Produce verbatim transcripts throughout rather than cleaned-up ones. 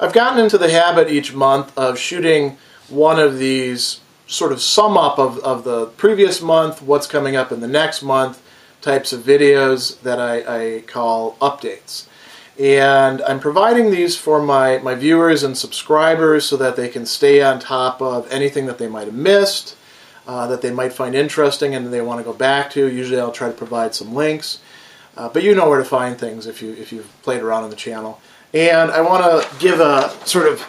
I've gotten into the habit each month of shooting one of these sort of sum up of, of the previous month, what's coming up in the next month, types of videos that I, I call updates. And I'm providing these for my, my viewers and subscribers so that they can stay on top of anything that they might have missed, uh, that they might find interesting and they want to go back to. Usually I'll try to provide some links. Uh, but you know where to find things if, you, if you've played around on the channel. And I want to give a sort of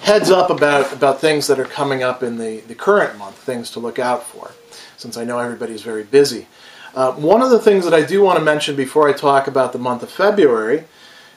heads up about, about things that are coming up in the, the current month, things to look out for, since I know everybody's very busy. Uh, one of the things that I do want to mention before I talk about the month of February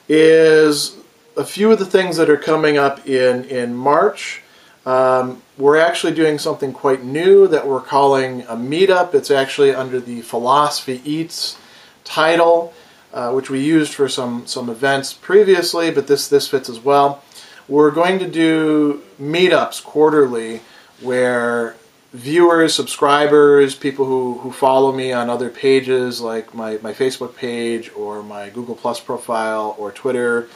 is a few of the things that are coming up in, in March. Um, we're actually doing something quite new that we're calling a meetup. It's actually under the Philosophy Eats title, uh, which we used for some some events previously, but this this fits as well. We're going to do meetups quarterly where viewers, subscribers, people who, who follow me on other pages like my, my Facebook page or my Google Plus profile or Twitter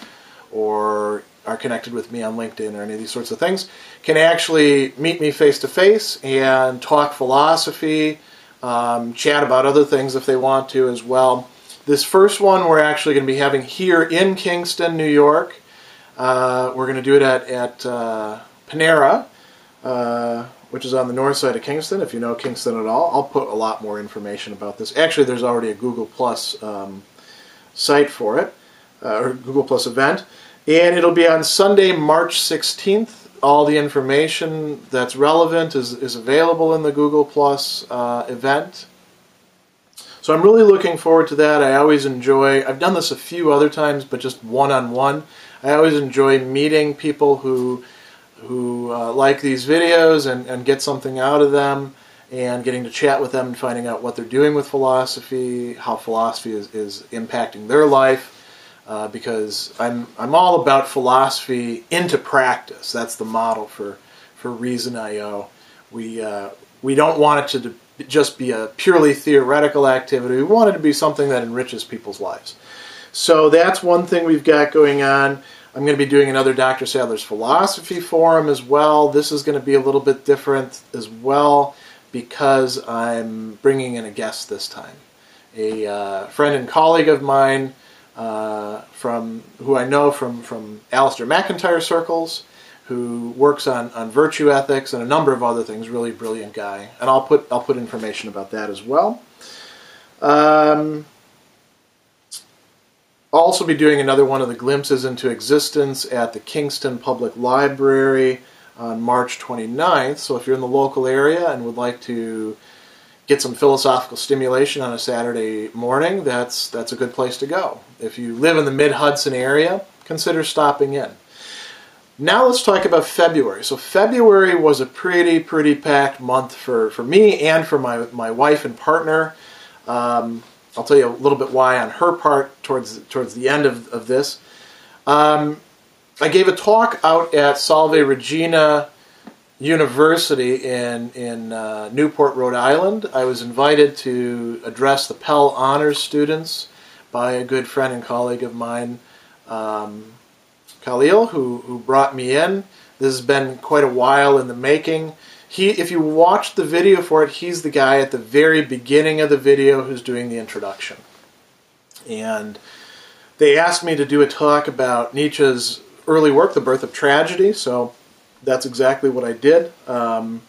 or are connected with me on LinkedIn or any of these sorts of things, can actually meet me face to face and talk philosophy, Um, chat about other things if they want to as well. This first one we're actually going to be having here in Kingston, New York. Uh, we're going to do it at, at uh, Panera, uh, which is on the north side of Kingston, if you know Kingston at all. I'll put a lot more information about this. Actually, there's already a Google Plus um, site for it, uh, or Google Plus event. And it'll be on Sunday, March sixteenth. All the information that's relevant is, is available in the Google Plus uh, event. So I'm really looking forward to that. I always enjoy, I've done this a few other times, but just one-on-one. I always enjoy meeting people who, who uh, like these videos and, and get something out of them, and getting to chat with them and finding out what they're doing with philosophy, how philosophy is, is impacting their life. Uh, because I'm, I'm all about philosophy into practice. That's the model for, for Reason dot i o. We, uh, we don't want it to just be a purely theoretical activity. We want it to be something that enriches people's lives. So that's one thing we've got going on. I'm going to be doing another Doctor Sadler's Philosophy Forum as well. This is going to be a little bit different as well because I'm bringing in a guest this time. A uh, friend and colleague of mine, Uh, from who I know from, from Alasdair MacIntyre circles, who works on, on virtue ethics and a number of other things. Really brilliant guy, and I'll put I'll put information about that as well. Um, I'll also be doing another one of the Glimpses into Existence at the Kingston Public Library on March twenty-ninth. So if you're in the local area and would like to get some philosophical stimulation on a Saturday morning, that's, that's a good place to go. If you live in the mid-Hudson area, consider stopping in. Now let's talk about February. So February was a pretty, pretty packed month for, for me and for my, my wife and partner. Um, I'll tell you a little bit why on her part towards, towards the end of, of this. Um, I gave a talk out at Salve Regina University in, in uh, Newport, Rhode Island. I was invited to address the Pell Honors students by a good friend and colleague of mine, um, Khalil, who, who brought me in. This has been quite a while in the making. He, if you watched the video for it, he's the guy at the very beginning of the video who's doing the introduction. And they asked me to do a talk about Nietzsche's early work, The Birth of Tragedy, so that's exactly what I did, um,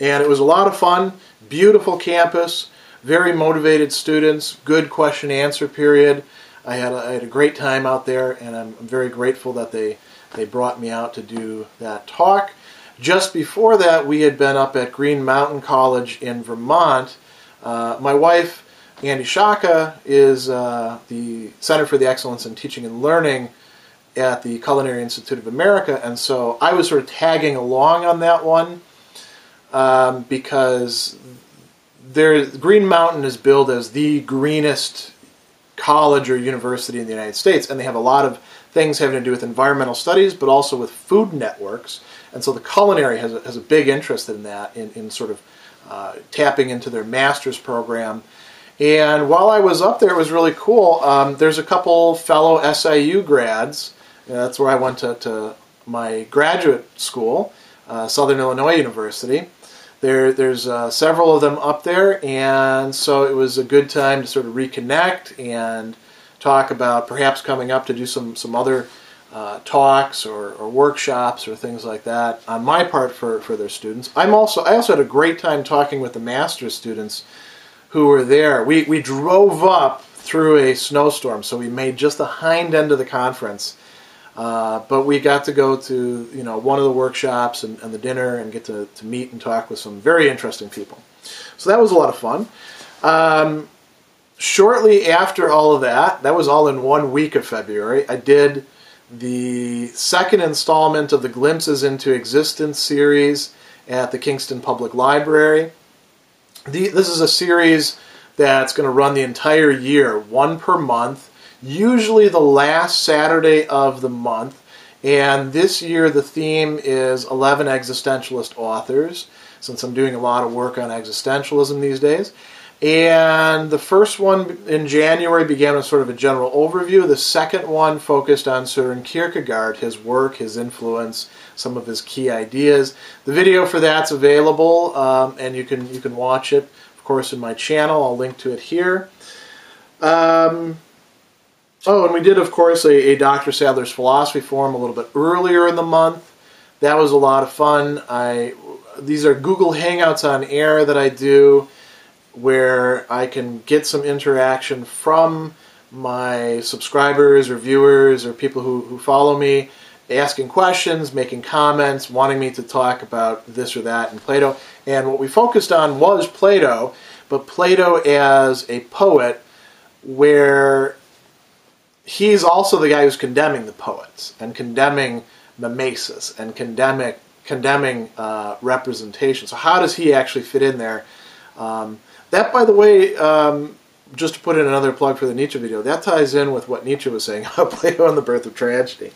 and it was a lot of fun. Beautiful campus, very motivated students, good question and answer period. I had, a, I had a great time out there, and I'm very grateful that they, they brought me out to do that talk. Just before that, we had been up at Green Mountain College in Vermont. Uh, my wife, Andy Shaka, is uh, the Center for the Excellence in Teaching and Learning at the Culinary Institute of America, and so I was sort of tagging along on that one um, because there, Green Mountain is billed as the greenest college or university in the United States, and they have a lot of things having to do with environmental studies, but also with food networks, and so the culinary has a, has a big interest in that, in, in sort of uh, tapping into their master's program. And while I was up there, it was really cool. Um, there's a couple fellow S I U grads. That's where I went to, to my graduate school, uh, Southern Illinois University. There, there's uh, several of them up there, and so it was a good time to sort of reconnect and talk about perhaps coming up to do some, some other uh, talks or, or workshops or things like that on my part for, for their students. I'm also, I also had a great time talking with the master's students who were there. We, we drove up through a snowstorm, so we made just the hind end of the conference. Uh, but we got to go to, you know, one of the workshops and, and the dinner and get to, to meet and talk with some very interesting people. So that was a lot of fun. Um, shortly after all of that, that was all in one week of February, I did the second installment of the Glimpses into Existence series at the Kingston Public Library. The, this is a series that's going to run the entire year, one per month, usually the last Saturday of the month, and this year the theme is eleven existentialist authors, since I'm doing a lot of work on existentialism these days. And the first one in January began with sort of a general overview. The second one focused on Søren Kierkegaard, his work, his influence, some of his key ideas. The video for that's available, um, and you can, you can watch it, of course, in my channel. I'll link to it here. Um, Oh, and we did, of course, a, a Doctor Sadler's Philosophy Forum a little bit earlier in the month. That was a lot of fun. I, these are Google Hangouts on Air that I do, where I can get some interaction from my subscribers or viewers or people who, who follow me, asking questions, making comments, wanting me to talk about this or that in Plato. And what we focused on was Plato, but Plato as a poet, where he's also the guy who's condemning the poets and condemning mimesis and condemning, condemning uh, representation. So how does he actually fit in there? Um, that, by the way, um, just to put in another plug for the Nietzsche video, that ties in with what Nietzsche was saying about Plato and the Birth of Tragedy.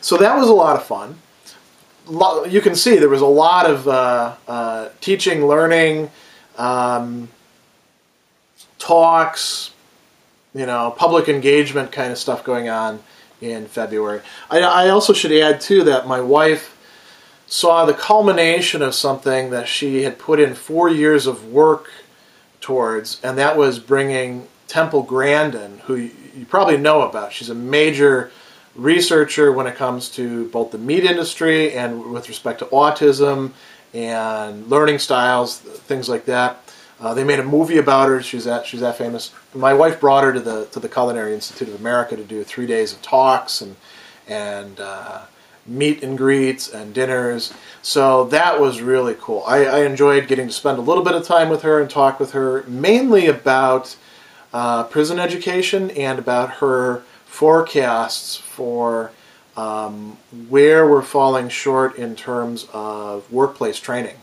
So that was a lot of fun. You can see there was a lot of uh, uh, teaching, learning, um, talks, you know, public engagement kind of stuff going on in February. I, I also should add, too, that my wife saw the culmination of something that she had put in four years of work towards, and that was bringing Temple Grandin, who you, you probably know about. She's a major researcher when it comes to both the meat industry and with respect to autism and learning styles, things like that. Uh, they made a movie about her. She's that she's that famous. My wife brought her to the to the Culinary Institute of America to do three days of talks and and uh, meet and greets and dinners. So that was really cool. I, I enjoyed getting to spend a little bit of time with her and talk with her, mainly about uh, prison education and about her forecasts for um, where we're falling short in terms of workplace training.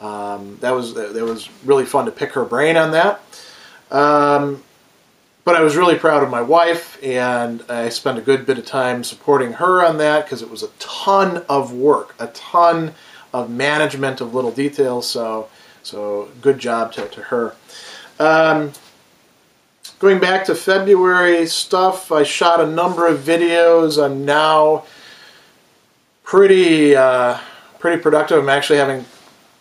Um, that was that was really fun to pick her brain on that. Um, but I was really proud of my wife, and I spent a good bit of time supporting her on that because it was a ton of work, a ton of management of little details. So, so good job to, to her. Um, going back to February stuff, I shot a number of videos. I'm now pretty uh, pretty productive. I'm actually having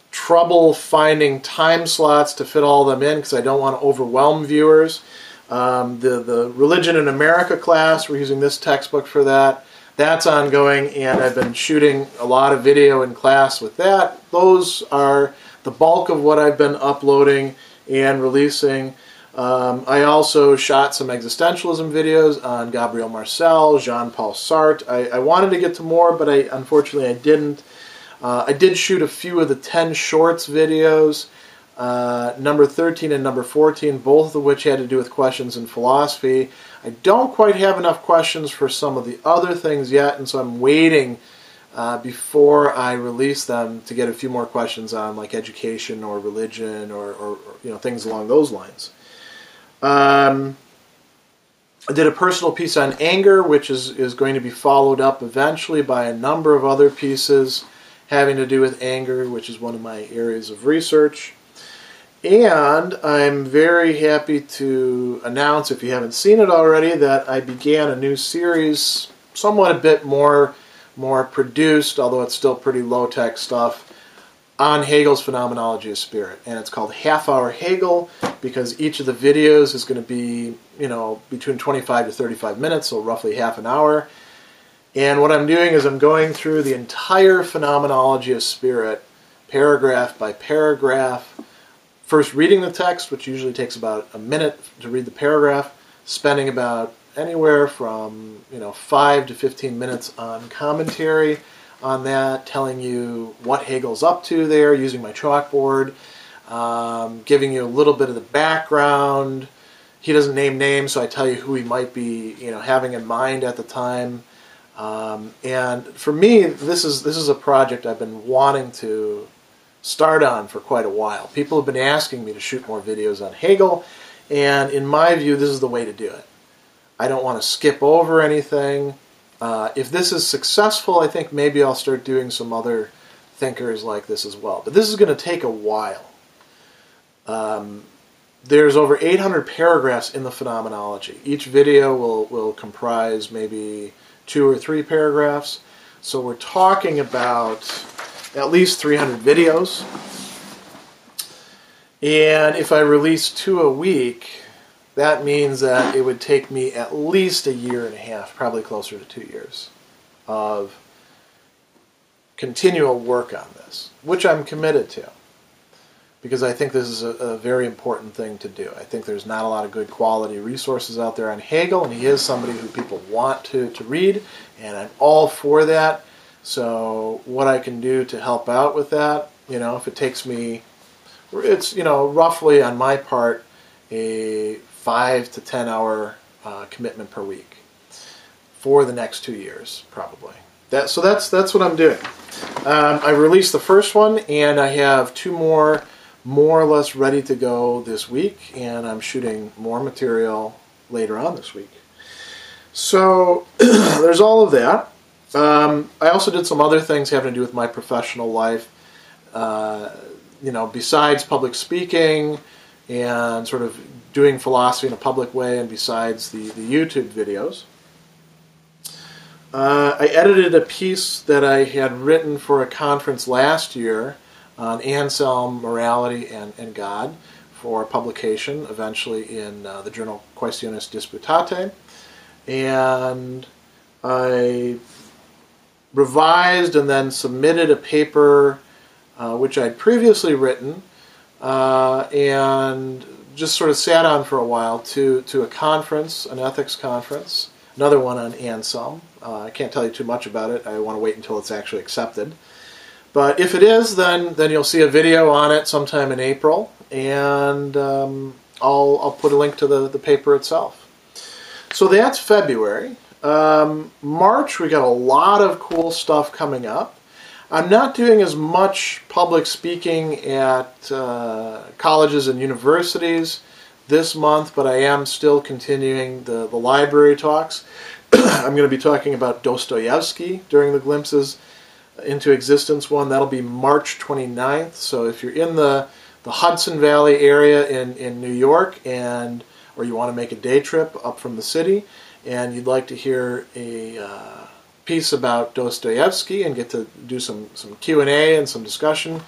trouble finding time slots to fit all of them in because I don't want to overwhelm viewers. Um, the, the Religion in America class, we're using this textbook for that. That's ongoing, and I've been shooting a lot of video in class with that. Those are the bulk of what I've been uploading and releasing. Um, I also shot some existentialism videos on Gabriel Marcel, Jean-Paul Sartre. I, I wanted to get to more, but I unfortunately I didn't. Uh, I did shoot a few of the ten shorts videos, uh, number thirteen and number fourteen, both of which had to do with questions in philosophy. I don't quite have enough questions for some of the other things yet, and so I'm waiting uh, before I release them to get a few more questions on, like, education or religion or, or, or you know, things along those lines. Um, I did a personal piece on anger, which is, is going to be followed up eventually by a number of other pieces having to do with anger, which is one of my areas of research. And I'm very happy to announce, if you haven't seen it already, that I began a new series, somewhat a bit more more produced, although it's still pretty low-tech stuff, on Hegel's Phenomenology of Spirit. And it's called Half Hour Hegel because each of the videos is going to be, you know, between twenty-five to thirty-five minutes, so roughly half an hour. And what I'm doing is I'm going through the entire Phenomenology of Spirit, paragraph by paragraph, first reading the text, which usually takes about a minute to read the paragraph, spending about anywhere from, you know, five to fifteen minutes on commentary on that, telling you what Hegel's up to there, using my chalkboard, um, giving you a little bit of the background. He doesn't name names, so I tell you who he might be, you know, having in mind at the time. Um, and for me, this is this is a project I've been wanting to start on for quite a while. People have been asking me to shoot more videos on Hegel, and in my view, this is the way to do it. I don't want to skip over anything. Uh, if this is successful, I think maybe I'll start doing some other thinkers like this as well. But this is going to take a while. Um, there's over eight hundred paragraphs in the Phenomenology. Each video will, will comprise maybe two or three paragraphs. So we're talking about at least three hundred videos. And if I release two a week, that means that it would take me at least a year and a half, probably closer to two years, of continual work on this, which I'm committed to, because I think this is a, a very important thing to do. I think there's not a lot of good quality resources out there on Hegel, and he is somebody who people want to, to read, and I'm all for that. So what I can do to help out with that, you know, if it takes me, it's, you know, roughly on my part, a five to ten hour uh, commitment per week for the next two years, probably. That so that's that's what I'm doing. Um, I released the first one, and I have two more, more or less ready to go this week, and I'm shooting more material later on this week. So there's all of that. Um, I also did some other things having to do with my professional life. Uh, you know, besides public speaking and sort of doing philosophy in a public way, and besides the, the YouTube videos. Uh, I edited a piece that I had written for a conference last year on Anselm, morality, and, and God for publication, eventually in uh, the journal Quaestiones Disputatae. And I revised and then submitted a paper uh, which I'd previously written uh, and just sort of sat on for a while to, to a conference, an ethics conference, another one on Anselm. Uh, I can't tell you too much about it. I want to wait until it's actually accepted. But if it is, then then you'll see a video on it sometime in April, and um, I'll, I'll put a link to the, the paper itself. So that's February. Um, March, we got a lot of cool stuff coming up. I'm not doing as much public speaking at uh, colleges and universities this month, but I am still continuing the, the library talks. I'm going to be talking about Dostoevsky during the Glimpses into Existence one. That'll be March twenty-ninth, so if you're in the, the Hudson Valley area in, in New York, and or you want to make a day trip up from the city, and you'd like to hear a Uh, piece about Dostoevsky and get to do some, some Q and A and some discussion.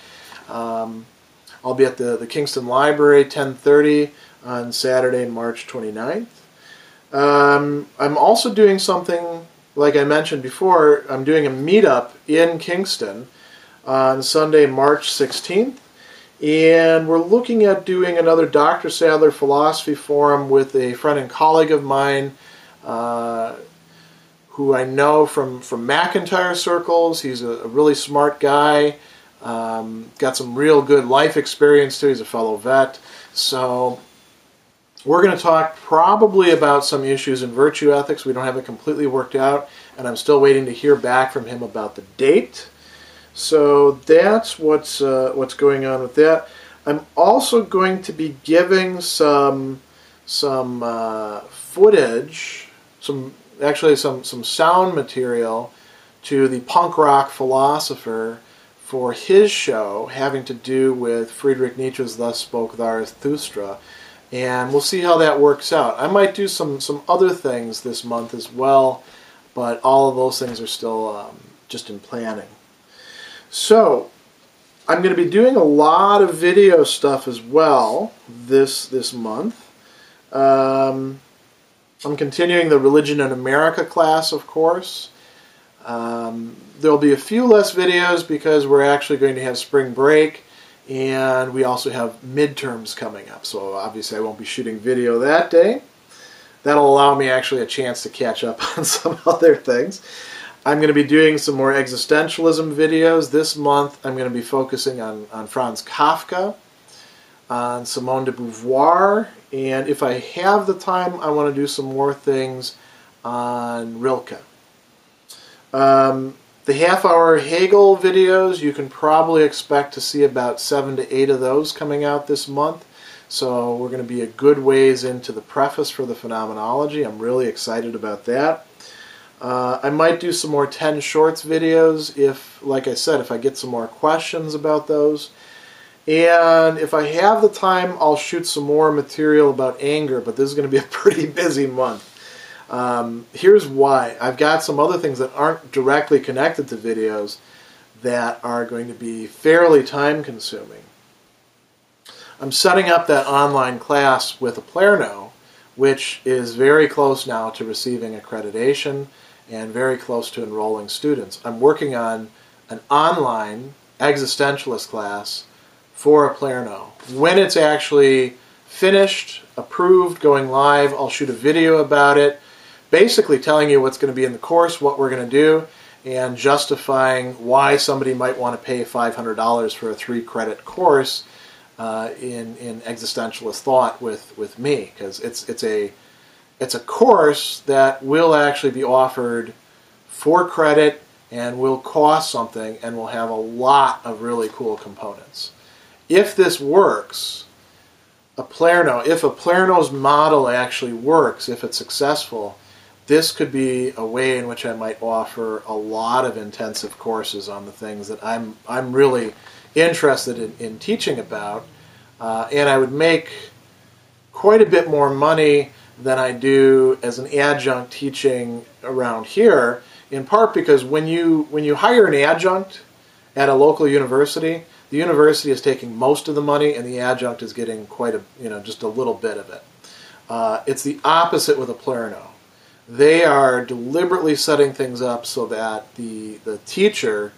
Um, I'll be at the, the Kingston Library, ten thirty, on Saturday, March twenty-ninth. Um, I'm also doing something, like I mentioned before, I'm doing a meetup in Kingston on Sunday, March sixteenth, and we're looking at doing another Doctor Sadler's Philosophy Forum with a friend and colleague of mine, uh, who I know from, from MacIntyre circles. He's a, a really smart guy, um, got some real good life experience too. He's a fellow vet. So we're going to talk probably about some issues in virtue ethics. We don't have it completely worked out, and I'm still waiting to hear back from him about the date. So that's what's, uh, what's going on with that. I'm also going to be giving some, some uh, footage, some actually some, some sound material to the punk rock philosopher for his show having to do with Friedrich Nietzsche's Thus Spoke Zarathustra, and we'll see how that works out. I might do some, some other things this month as well, but all of those things are still um, just in planning. So I'm going to be doing a lot of video stuff as well this this month. Um, I'm continuing the Religion in America class, of course. Um, there'll be a few less videos because we're actually going to have spring break, and we also have midterms coming up, so obviously I won't be shooting video that day. That'll allow me actually a chance to catch up on some other things. I'm going to be doing some more existentialism videos. This month I'm going to be focusing on, on Franz Kafka, on Simone de Beauvoir, and if I have the time, I want to do some more things on Rilke. Um, the Half Hour Hegel videos, you can probably expect to see about seven to eight of those coming out this month. So we're going to be a good ways into the preface for the phenomenology. I'm really excited about that. Uh, I might do some more ten shorts videos if, like I said, if I get some more questions about those. And if I have the time, I'll shoot some more material about anger, but this is going to be a pretty busy month. Um, here's why. I've got some other things that aren't directly connected to videos that are going to be fairly time-consuming. I'm setting up that online class with Oplerno, which is very close now to receiving accreditation and very close to enrolling students. I'm working on an online existentialist class for Oplerno. When it's actually finished, approved, going live, I'll shoot a video about it, basically telling you what's going to be in the course, what we're going to do, and justifying why somebody might want to pay five hundred dollars for a three-credit course Uh, in in existentialist thought with with me, because it's it's a it's a course that will actually be offered for credit and will cost something and will have a lot of really cool components. If this works, Oplerno, if Oplerno's model actually works, if it's successful, this could be a way in which I might offer a lot of intensive courses on the things that I'm I'm really interested in, in teaching about, uh, and I would make quite a bit more money than I do as an adjunct teaching around here, in part because when you when you hire an adjunct at a local university, the university is taking most of the money and the adjunct is getting quite a, you know, just a little bit of it. Uh, it's the opposite with Oplerno. They are deliberately setting things up so that the the teacher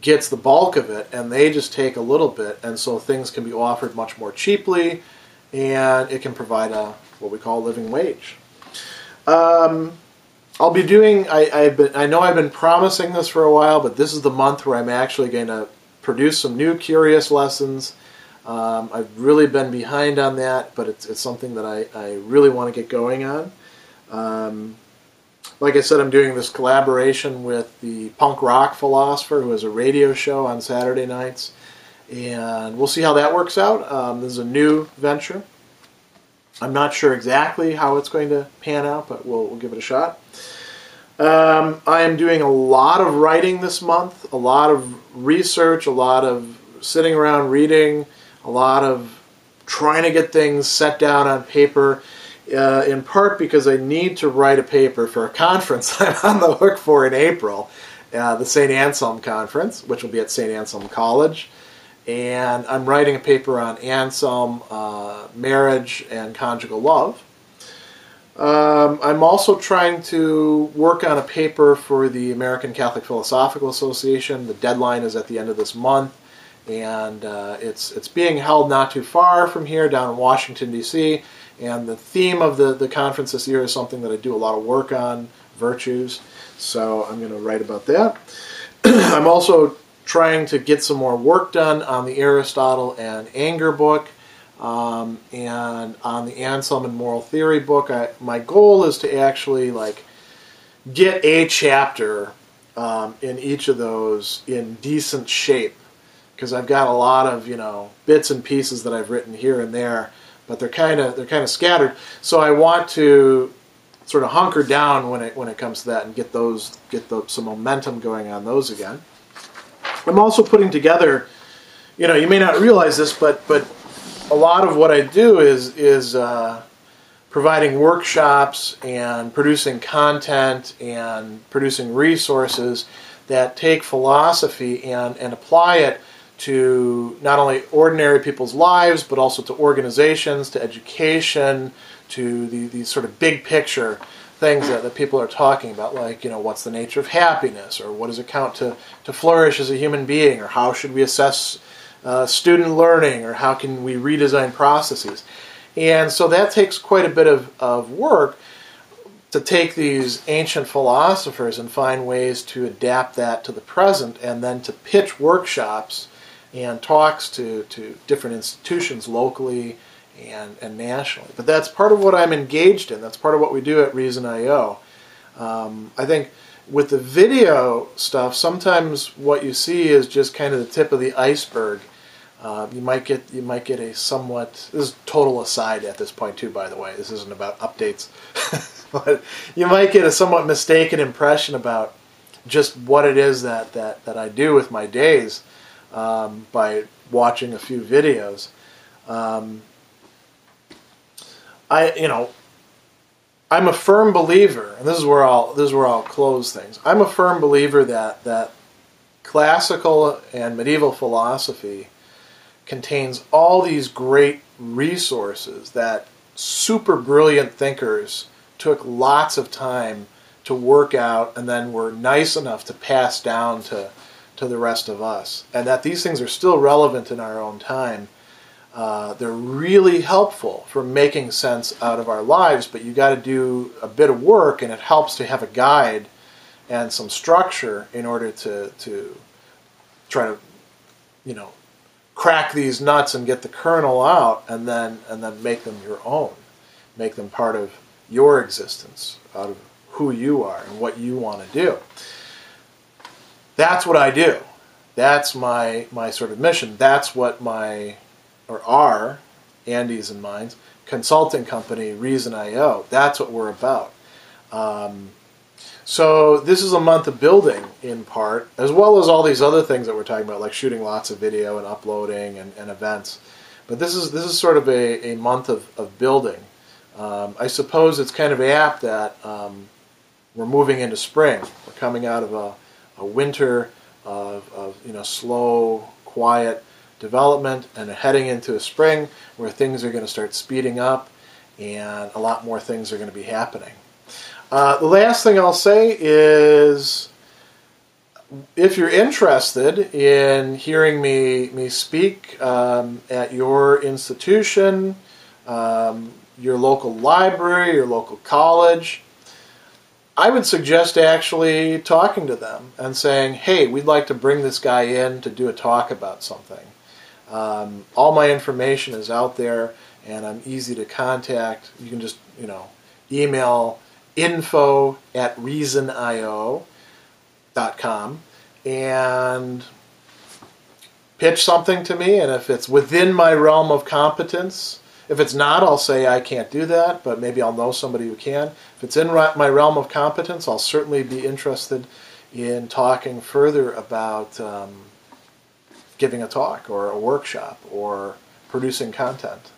gets the bulk of it, and they just take a little bit, and so things can be offered much more cheaply, and it can provide a what we call living wage. Um, I'll be doing, I, I've been, I know I've been promising this for a while, but this is the month where I'm actually going to produce some new curious lessons. Um, I've really been behind on that, but it's, it's something that I, I really want to get going on. Um, Like I said, I'm doing this collaboration with the punk rock philosopher, who has a radio show on Saturday nights, and we'll see how that works out. Um, this is a new venture. I'm not sure exactly how it's going to pan out, but we'll, we'll give it a shot. Um, I am doing a lot of writing this month, a lot of research, a lot of sitting around reading, a lot of trying to get things set down on paper. Uh, in part because I need to write a paper for a conference I'm on the hook for in April, uh, the Saint Anselm Conference, which will be at Saint Anselm College. And I'm writing a paper on Anselm, uh, marriage, and conjugal love. Um, I'm also trying to work on a paper for the American Catholic Philosophical Association. The deadline is at the end of this month, and uh, it's, it's being held not too far from here, down in Washington, D C, and the theme of the, the conference this year is something that I do a lot of work on, virtues, so I'm going to write about that. I'm also trying to get some more work done on the Aristotle and Anger book, um, and on the Anselm and Moral Theory book. I, my goal is to actually like get a chapter um, in each of those in decent shape, because I've got a lot of, you know, bits and pieces that I've written here and there, but they're kind of they're kind of scattered. So I want to sort of hunker down when it when it comes to that and get those get the, some momentum going on those again. I'm also putting together, you know, you may not realize this, but but a lot of what I do is is uh, providing workshops and producing content and producing resources that take philosophy and, and apply it to not only ordinary people's lives, but also to organizations, to education, to the, the sort of big picture things that, that people are talking about, like, you know, what's the nature of happiness, or what does it count to, to flourish as a human being, or how should we assess uh, student learning, or how can we redesign processes. And so that takes quite a bit of, of work to take these ancient philosophers and find ways to adapt that to the present, and then to pitch workshops and talks to, to different institutions locally and, and nationally. But that's part of what I'm engaged in. That's part of what we do at Reason dot i o. Um, I think with the video stuff, sometimes what you see is just kind of the tip of the iceberg. Uh, you might get you might get a somewhat, this is total aside at this point too, by the way. This isn't about updates. But you might get a somewhat mistaken impression about just what it is that, that, that I do with my days. Um, by watching a few videos, um, I you know I'm a firm believer, and this is where I'll this is where I'll close things. I'm a firm believer that that classical and medieval philosophy contains all these great resources that super brilliant thinkers took lots of time to work out, and then were nice enough to pass down to. to the rest of us, and that these things are still relevant in our own time. Uh, they're really helpful for making sense out of our lives, but you got to do a bit of work, and it helps to have a guide and some structure in order to to try to, you know, crack these nuts and get the kernel out, and then and then make them your own, make them part of your existence, out of who you are and what you want to do. That's what I do. That's my, my sort of mission. That's what my, or our, Andy's and mine's, consulting company, Reason dot i o, that's what we're about. Um, so this is a month of building, in part, as well as all these other things that we're talking about, like shooting lots of video and uploading and, and events. But this is, this is sort of a, a month of, of building. Um, I suppose it's kind of apt that um, we're moving into spring. We're coming out of a... a winter of, of you know, slow, quiet development, and heading into a spring where things are going to start speeding up and a lot more things are going to be happening. Uh, the last thing I'll say is, if you're interested in hearing me, me speak um, at your institution, um, your local library, your local college, I would suggest actually talking to them and saying, hey, we'd like to bring this guy in to do a talk about something. Um, all my information is out there, and I'm easy to contact. You can just, you know, email info at reason i o dot com and pitch something to me, and if it's within my realm of competence. If it's not, I'll say I can't do that, but maybe I'll know somebody who can. If it's in my realm of competence, I'll certainly be interested in talking further about um, giving a talk or a workshop or producing content.